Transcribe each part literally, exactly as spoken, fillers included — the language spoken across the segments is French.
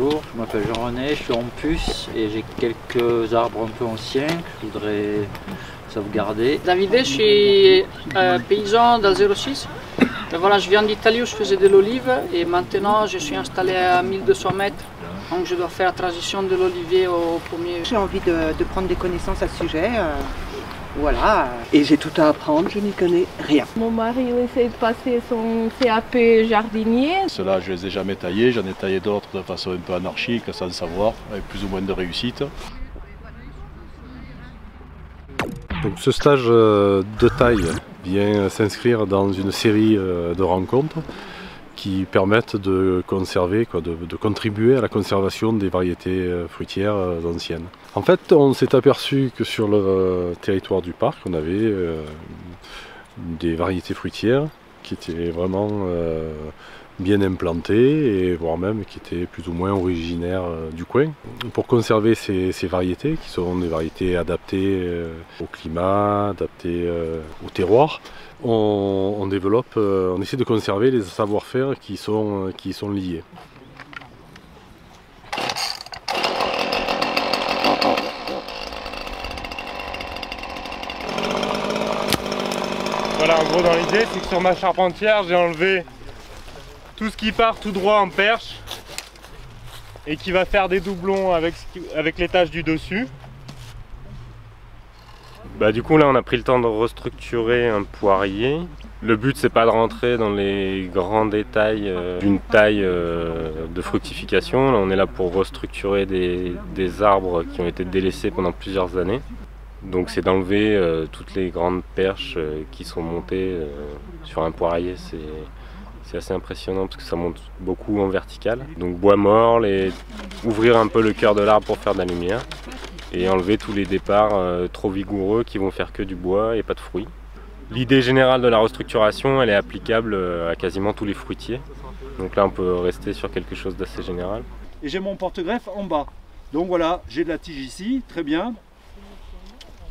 Bonjour, je m'appelle Jean-René, je suis en puce et j'ai quelques arbres un peu anciens que je voudrais sauvegarder. David, je suis euh, paysan dans le zéro six. Voilà, je viens d'Italie où je faisais de l'olive et maintenant je suis installé à mille deux cents mètres. Donc je dois faire la transition de l'olivier au pommier. J'ai envie de, de prendre des connaissances à ce sujet. Euh, voilà. Et j'ai tout à apprendre, je n'y connais rien. Mon mari essaie de passer son C A P jardinier. Ceux-là, je ne les ai jamais taillés, j'en ai taillé d'autres de façon un peu anarchique, sans savoir, avec plus ou moins de réussite. Donc ce stage de taille vient s'inscrire dans une série de rencontres qui permettent de conserver, quoi, de, de contribuer à la conservation des variétés fruitières anciennes. En fait, on s'est aperçu que sur le territoire du parc, on avait euh, des variétés fruitières qui étaient vraiment euh, bien implantées, et voire même qui étaient plus ou moins originaires euh, du coin. Pour conserver ces, ces variétés, qui sont des variétés adaptées euh, au climat, adaptées euh, au terroir, on, on développe, euh, on essaie de conserver les savoir-faire qui sont, qui sont liés. Voilà, en gros, dans l'idée, c'est que sur ma charpentière, j'ai enlevé tout ce qui part tout droit en perche et qui va faire des doublons avec, avec l'étage du dessus. Bah, du coup, là, on a pris le temps de restructurer un poirier. Le but, c'est pas de rentrer dans les grands détails euh, d'une taille euh, de fructification. Là, on est là pour restructurer des, des arbres qui ont été délaissés pendant plusieurs années. Donc c'est d'enlever euh, toutes les grandes perches euh, qui sont montées euh, sur un poirier. C'est assez impressionnant parce que ça monte beaucoup en vertical. Donc bois mort, les... ouvrir un peu le cœur de l'arbre pour faire de la lumière et enlever tous les départs euh, trop vigoureux qui vont faire que du bois et pas de fruits. L'idée générale de la restructuration, elle est applicable à quasiment tous les fruitiers. Donc là on peut rester sur quelque chose d'assez général. Et j'ai mon porte-greffe en bas. Donc voilà, j'ai de la tige ici, très bien.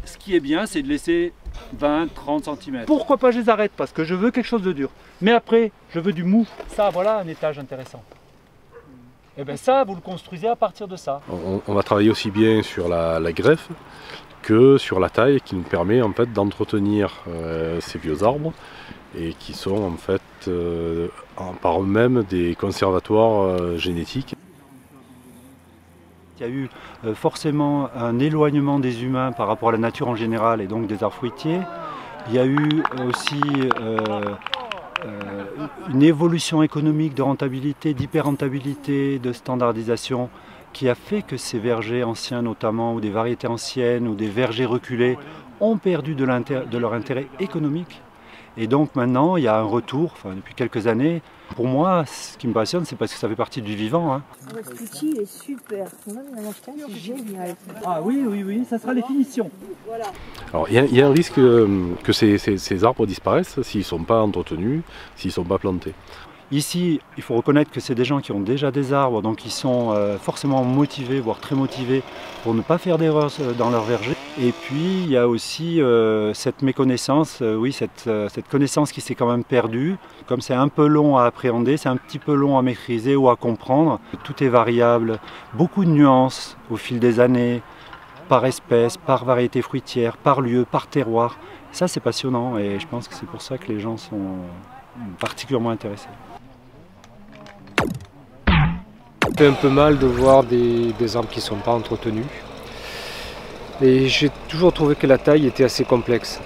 Ce qui est bien, c'est de laisser vingt à trente centimètres. Pourquoi pas je les arrête? Parce que je veux quelque chose de dur. Mais après, je veux du mou. Ça, voilà un étage intéressant. Et bien ça, vous le construisez à partir de ça. On, on va travailler aussi bien sur la, la greffe que sur la taille qui nous permet en fait d'entretenir euh, ces vieux arbres et qui sont en fait euh, par eux-mêmes des conservatoires euh, génétiques. Il y a eu euh, forcément un éloignement des humains par rapport à la nature en général et donc des arbres fruitiers. Il y a eu aussi euh, euh, une évolution économique de rentabilité, d'hyper-rentabilité, de standardisation qui a fait que ces vergers anciens notamment, ou des variétés anciennes, ou des vergers reculés, ont perdu de, de leur intérêt économique. Et donc maintenant, il y a un retour, enfin, depuis quelques années. Pour moi, ce qui me passionne, c'est parce que ça fait partie du vivant. Hein. Votre outil est super. C'est génial. Ah oui, oui, oui, ça sera les finitions. Voilà. Alors, il y, y a un risque euh, que ces, ces, ces arbres disparaissent s'ils ne sont pas entretenus, s'ils ne sont pas plantés. Ici, il faut reconnaître que c'est des gens qui ont déjà des arbres, donc ils sont euh, forcément motivés, voire très motivés, pour ne pas faire d'erreurs dans leur verger. Et puis, il y a aussi euh, cette méconnaissance, euh, oui, cette, euh, cette connaissance qui s'est quand même perdue. Comme c'est un peu long à appréhender, c'est un petit peu long à maîtriser ou à comprendre. Tout est variable, beaucoup de nuances au fil des années, par espèce, par variété fruitière, par lieu, par terroir. Ça, c'est passionnant et je pense que c'est pour ça que les gens sont particulièrement intéressés. Ça fait un peu mal de voir des, des arbres qui ne sont pas entretenus. Et j'ai toujours trouvé que la taille était assez complexe.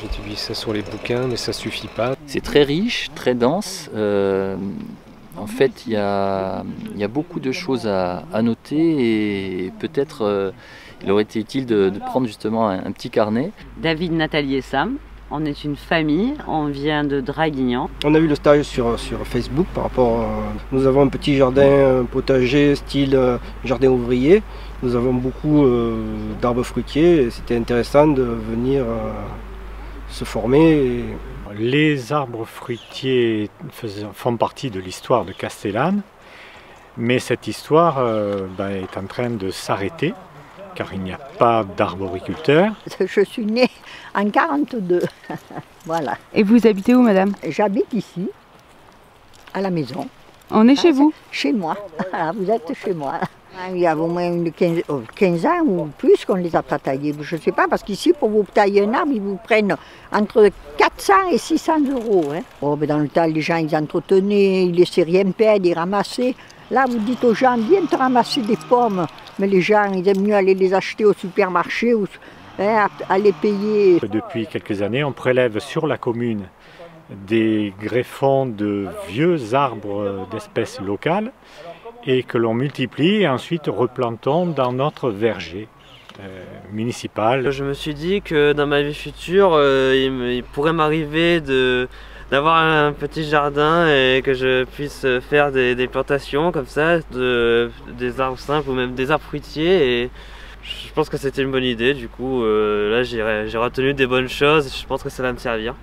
J'ai vu ça sur les bouquins, mais ça ne suffit pas. C'est très riche, très dense. Euh, en fait, il y a, y a beaucoup de choses à, à noter et peut-être euh, il aurait été utile de, de prendre justement un, un petit carnet. David, Nathalie et Sam. On est une famille, on vient de Draguignan. On a vu le stage sur, sur Facebook par rapport à... Nous avons un petit jardin potager style jardin ouvrier. Nous avons beaucoup euh, d'arbres fruitiers et c'était intéressant de venir euh, se former. Et... Les arbres fruitiers font partie de l'histoire de Castellane, mais cette histoire euh, bah, est en train de s'arrêter. Car il n'y a pas d'arboriculteur. Je suis née en quarante-deux, voilà. Et vous habitez où, madame? J'habite ici, à la maison. On est ah, chez vous? Chez moi. Ah, vous êtes chez moi. Il y a au moins une quinze, quinze ans ou plus qu'on ne les a pas taillés. Je ne sais pas, parce qu'ici, pour vous tailler un arbre, ils vous prennent entre quatre cents et six cents euros. Hein. Oh, ben dans le temps, les gens, ils entretenaient, ils laissaient rien perdre, ils ramassaient. Là, vous dites aux gens, viens te ramasser des pommes. Mais les gens, ils aiment mieux aller les acheter au supermarché ou hein, aller payer. Depuis quelques années, on prélève sur la commune des greffons de vieux arbres d'espèces locales et que l'on multiplie et ensuite replantons dans notre verger euh, municipal. Je me suis dit que dans ma vie future, euh, il, me, il pourrait m'arriver d'avoir un petit jardin et que je puisse faire des, des plantations comme ça, de, des arbres simples ou même des arbres fruitiers. Et je pense que c'était une bonne idée, du coup euh, là j'ai retenu des bonnes choses et je pense que ça va me servir.